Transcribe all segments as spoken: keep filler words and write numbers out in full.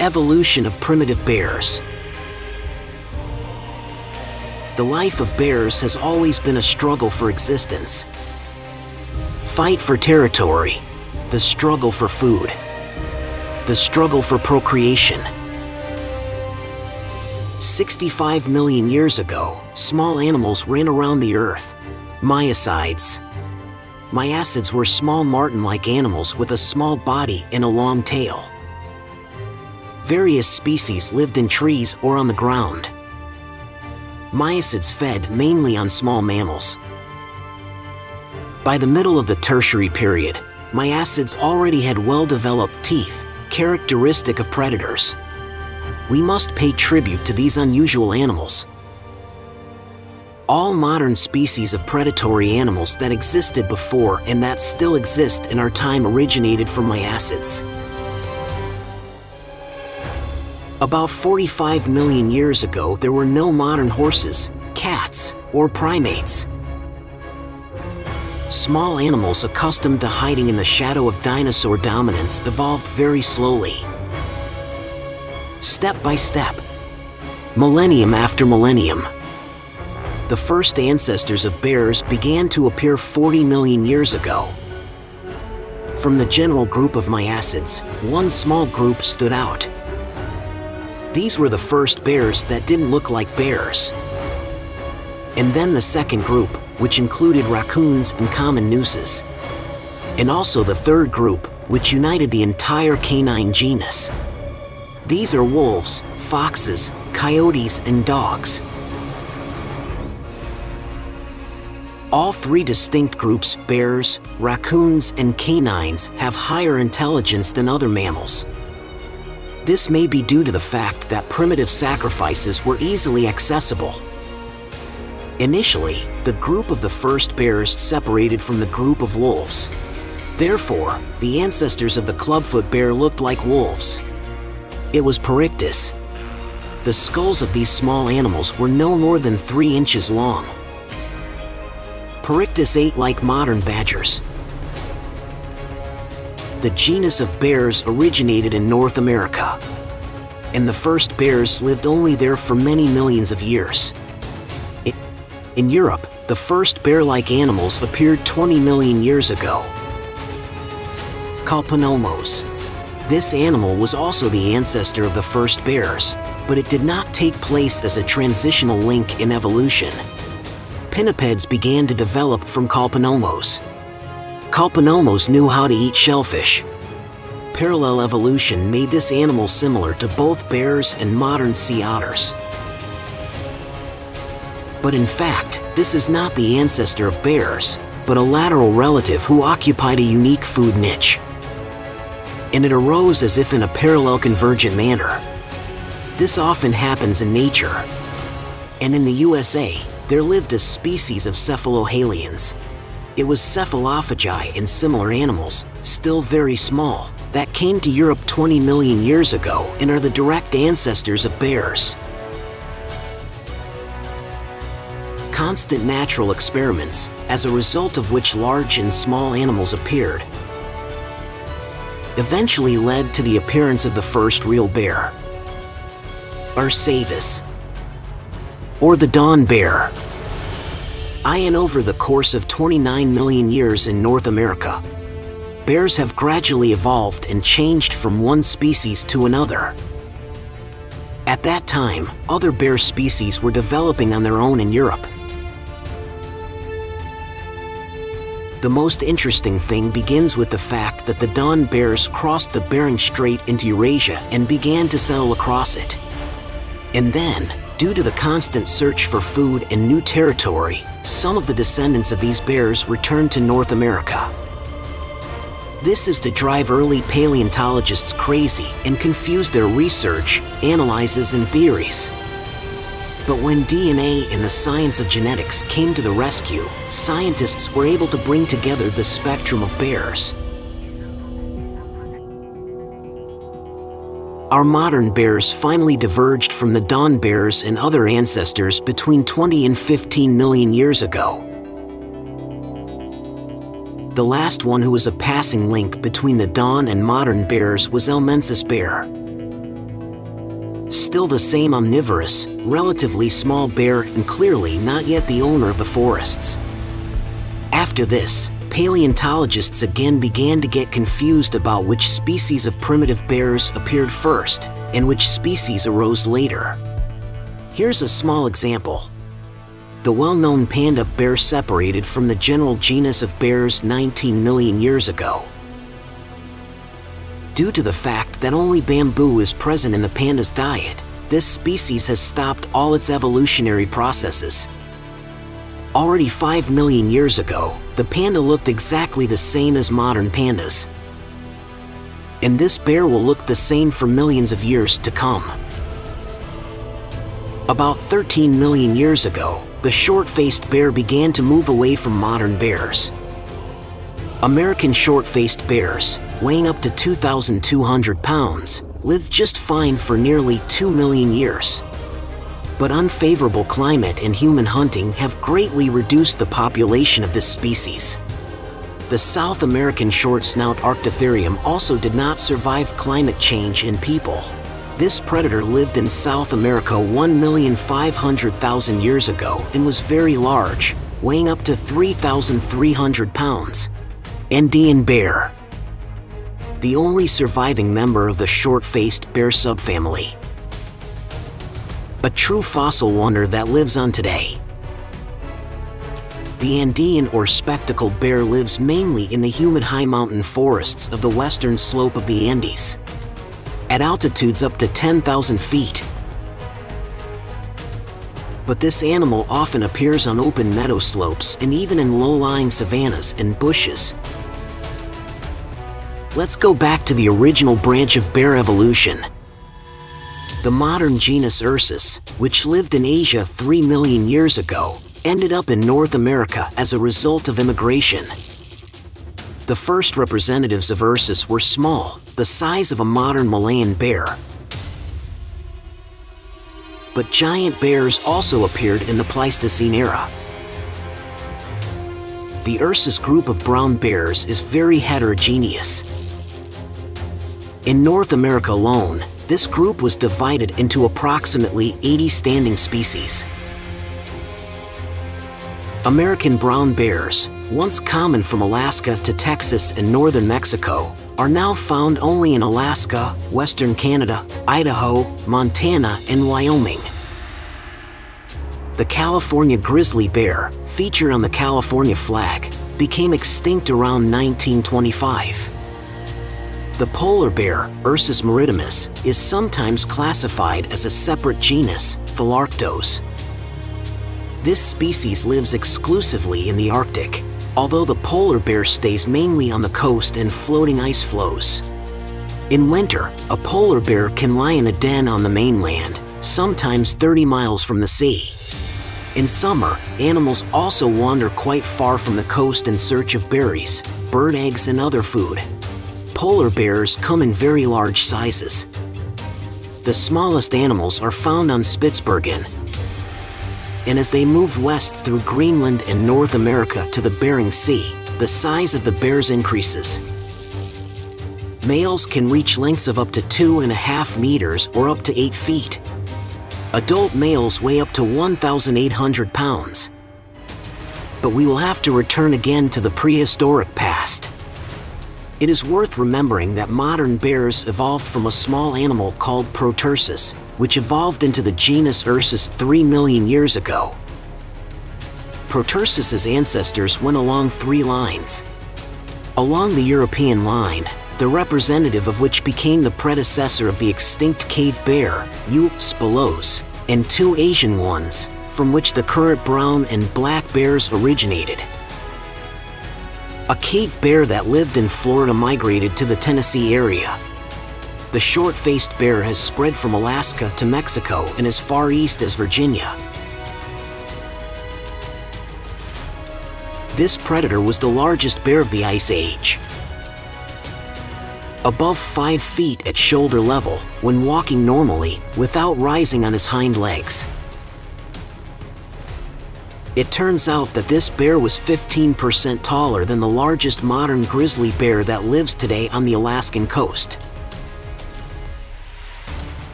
evolution of primitive bears. The life of bears has always been a struggle for existence. Fight for territory, the struggle for food, the struggle for procreation. sixty-five million years ago, small animals ran around the earth, myocytes. Myacids were small marten-like animals with a small body and a long tail. Various species lived in trees or on the ground. Myacids fed mainly on small mammals. By the middle of the Tertiary period, myacids already had well-developed teeth, characteristic of predators. We must pay tribute to these unusual animals. All modern species of predatory animals that existed before and that still exist in our time originated from myacids. About forty-five million years ago, there were no modern horses, cats, or primates. Small animals accustomed to hiding in the shadow of dinosaur dominance evolved very slowly. Step by step, millennium after millennium, the first ancestors of bears began to appear forty million years ago. From the general group of myacids, one small group stood out. These were the first bears that didn't look like bears. And then the second group, which included raccoons and common nooses. And also the third group, which united the entire canine genus. These are wolves, foxes, coyotes, and dogs. All three distinct groups, bears, raccoons, and canines, have higher intelligence than other mammals. This may be due to the fact that primitive sacrifices were easily accessible. Initially, the group of the first bears separated from the group of wolves. Therefore, the ancestors of the clubfoot bear looked like wolves. It was Parictis. The skulls of these small animals were no more than three inches long. Parictis ate like modern badgers. The genus of bears originated in North America, and the first bears lived only there for many millions of years. In Europe, the first bear-like animals appeared twenty million years ago. Colponomos. This animal was also the ancestor of the first bears, but it did not take place as a transitional link in evolution. Pinnipeds began to develop from Colponomos. Colponomos knew how to eat shellfish. Parallel evolution made this animal similar to both bears and modern sea otters. But in fact, this is not the ancestor of bears, but a lateral relative who occupied a unique food niche. And it arose as if in a parallel convergent manner. This often happens in nature. And in the U S A, there lived a species of cephalohalians. It was cephalophagi and similar animals, still very small, that came to Europe twenty million years ago and are the direct ancestors of bears. Constant natural experiments, as a result of which large and small animals appeared, eventually led to the appearance of the first real bear, Ursavus, or the dawn bear. I and over the course of twenty-nine million years in North America, bears have gradually evolved and changed from one species to another. At that time, other bear species were developing on their own in Europe. The most interesting thing begins with the fact that the dawn bears crossed the Bering Strait into Eurasia and began to settle across it. And then, due to the constant search for food and new territory, some of the descendants of these bears returned to North America. This is to drive early paleontologists crazy and confuse their research, analyses, and theories. But when D N A and the science of genetics came to the rescue, scientists were able to bring together the spectrum of bears. Our modern bears finally diverged from the dawn bears and other ancestors between twenty and fifteen million years ago. The last one who was a passing link between the dawn and modern bears was Elmensis bear. Still the same omnivorous, relatively small bear and clearly not yet the owner of the forests. After this, paleontologists again began to get confused about which species of primitive bears appeared first and which species arose later. Here's a small example. The well-known panda bear separated from the general genus of bears nineteen million years ago. Due to the fact that only bamboo is present in the panda's diet, this species has stopped all its evolutionary processes. Already five million years ago, the panda looked exactly the same as modern pandas. And this bear will look the same for millions of years to come. About thirteen million years ago, the short-faced bear began to move away from modern bears. American short-faced bears, weighing up to two thousand two hundred pounds, lived just fine for nearly two million years. But unfavorable climate and human hunting have greatly reduced the population of this species. The South American short-snout Arctotherium also did not survive climate change and people. This predator lived in South America one million five hundred thousand years ago and was very large, weighing up to three thousand three hundred pounds. Andean bear, the only surviving member of the short-faced bear subfamily. A true fossil wonder that lives on today. The Andean or spectacled bear lives mainly in the humid high mountain forests of the western slope of the Andes, at altitudes up to ten thousand feet. But this animal often appears on open meadow slopes and even in low-lying savannas and bushes. Let's go back to the original branch of bear evolution. The modern genus Ursus, which lived in Asia three million years ago, ended up in North America as a result of immigration. The first representatives of Ursus were small, the size of a modern Malayan bear. But giant bears also appeared in the Pleistocene era. The Ursus group of brown bears is very heterogeneous. In North America alone, this group was divided into approximately eighty standing species. American brown bears, once common from Alaska to Texas and northern Mexico, are now found only in Alaska, western Canada, Idaho, Montana, and Wyoming. The California grizzly bear, featured on the California flag, became extinct around nineteen twenty-five. The polar bear, Ursus maritimus, is sometimes classified as a separate genus, Thalarctos. This species lives exclusively in the Arctic, although the polar bear stays mainly on the coast and floating ice floes. In winter, a polar bear can lie in a den on the mainland, sometimes thirty miles from the sea. In summer, animals also wander quite far from the coast in search of berries, bird eggs, and other food. Polar bears come in very large sizes. The smallest animals are found on Spitsbergen, and as they moved west through Greenland and North America to the Bering Sea, the size of the bears increases. Males can reach lengths of up to two and a half meters or up to eight feet. Adult males weigh up to one thousand eight hundred pounds. But we will have to return again to the prehistoric past. It is worth remembering that modern bears evolved from a small animal called Proterus, which evolved into the genus Ursus three million years ago. Proterus's ancestors went along three lines. Along the European line, the representative of which became the predecessor of the extinct cave bear, Ursus spelaeus, and two Asian ones, from which the current brown and black bears originated. A cave bear that lived in Florida migrated to the Tennessee area. The short-faced bear has spread from Alaska to Mexico and as far east as Virginia. This predator was the largest bear of the Ice Age. Above five feet at shoulder level, when walking normally, without rising on his hind legs. It turns out that this bear was fifteen percent taller than the largest modern grizzly bear that lives today on the Alaskan coast.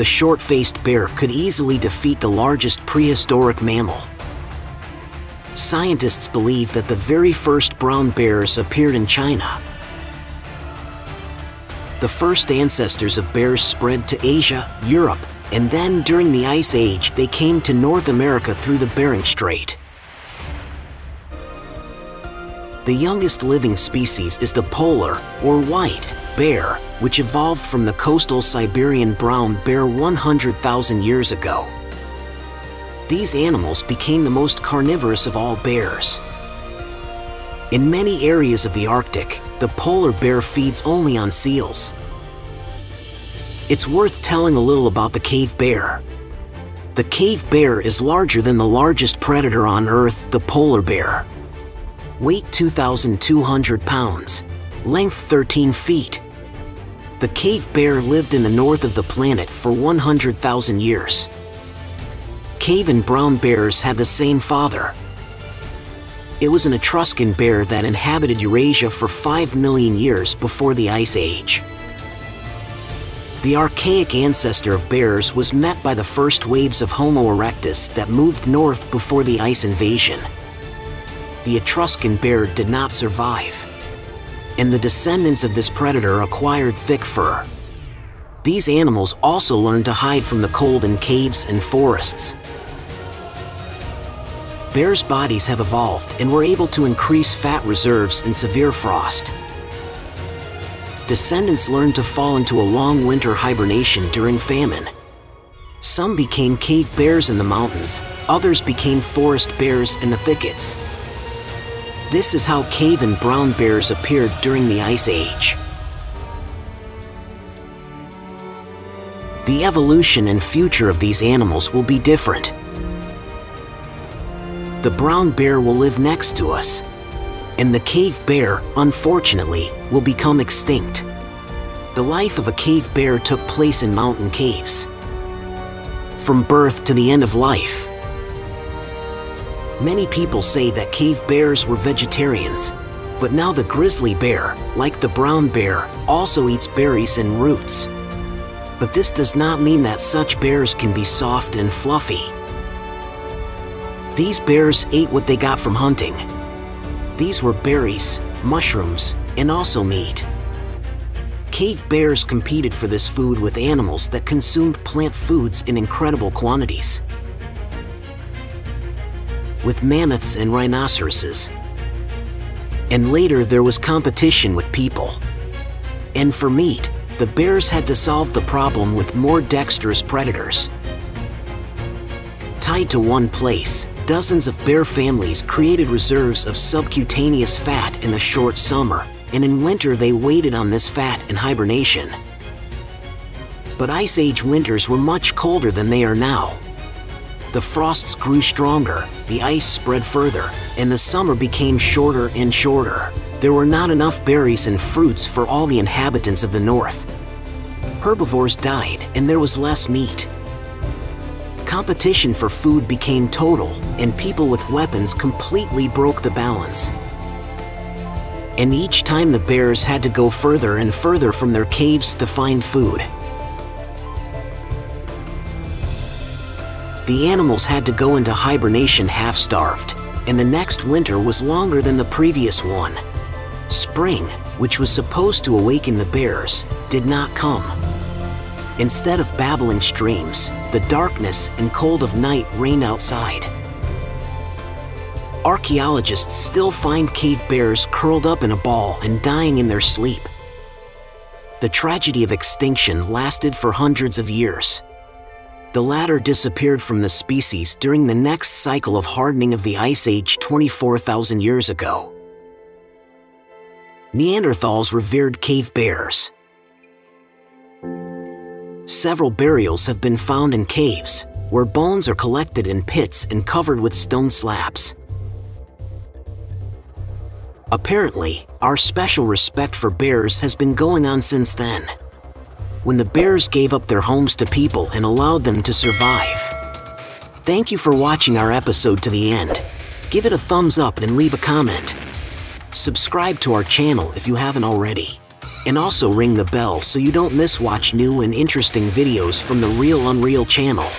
the short-faced bear could easily defeat the largest prehistoric mammal. Scientists believe that the very first brown bears appeared in China. The first ancestors of bears spread to Asia, Europe, and then during the Ice Age they came to North America through the Bering Strait. The youngest living species is the polar, or white, bear, which evolved from the coastal Siberian brown bear one hundred thousand years ago. These animals became the most carnivorous of all bears. In many areas of the Arctic, the polar bear feeds only on seals. It's worth telling a little about the cave bear. The cave bear is larger than the largest predator on Earth, the polar bear. Weight two thousand two hundred pounds. Length thirteen feet. The cave bear lived in the north of the planet for one hundred thousand years. Cave and brown bears had the same father. It was an Etruscan bear that inhabited Eurasia for five million years before the Ice Age. The archaic ancestor of bears was met by the first waves of Homo erectus that moved north before the ice invasion. The Etruscan bear did not survive, and the descendants of this predator acquired thick fur. These animals also learned to hide from the cold in caves and forests. Bears' bodies have evolved and were able to increase fat reserves in severe frost. Descendants learned to fall into a long winter hibernation during famine. Some became cave bears in the mountains, others became forest bears in the thickets. This is how cave and brown bears appeared during the Ice Age. The evolution and future of these animals will be different. The brown bear will live next to us, and the cave bear, unfortunately, will become extinct. The life of a cave bear took place in mountain caves, from birth to the end of life. Many people say that cave bears were vegetarians, but now the grizzly bear, like the brown bear, also eats berries and roots. But this does not mean that such bears can be soft and fluffy. These bears ate what they got from hunting. These were berries, mushrooms, and also meat. Cave bears competed for this food with animals that consumed plant foods in incredible quantities. With mammoths and rhinoceroses. And later there was competition with people. And for meat, the bears had to solve the problem with more dexterous predators. Tied to one place, dozens of bear families created reserves of subcutaneous fat in the short summer, and in winter they waited on this fat in hibernation. But Ice Age winters were much colder than they are now. The frosts grew stronger, the ice spread further, and the summer became shorter and shorter. There were not enough berries and fruits for all the inhabitants of the north. Herbivores died, and there was less meat. Competition for food became total, and people with weapons completely broke the balance. And each time the bears had to go further and further from their caves to find food. The animals had to go into hibernation half-starved, and the next winter was longer than the previous one. Spring, which was supposed to awaken the bears, did not come. Instead of babbling streams, the darkness and cold of night reigned outside. Archaeologists still find cave bears curled up in a ball and dying in their sleep. The tragedy of extinction lasted for hundreds of years. The latter disappeared from the species during the next cycle of hardening of the Ice Age twenty-four thousand years ago. Neanderthals revered cave bears. Several burials have been found in caves, where bones are collected in pits and covered with stone slabs. Apparently, our special respect for bears has been going on since then, when the bears gave up their homes to people and allowed them to survive. Thank you for watching our episode to the end. Give it a thumbs up and leave a comment. Subscribe to our channel if you haven't already. And also ring the bell so you don't miss watch new and interesting videos from the Real Unreal channel.